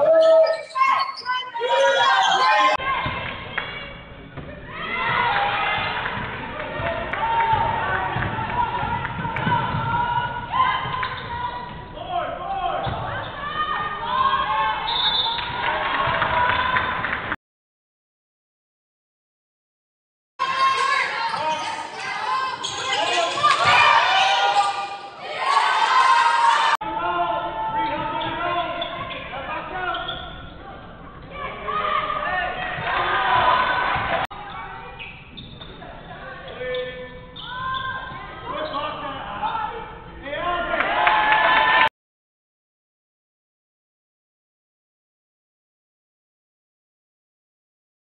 Yes.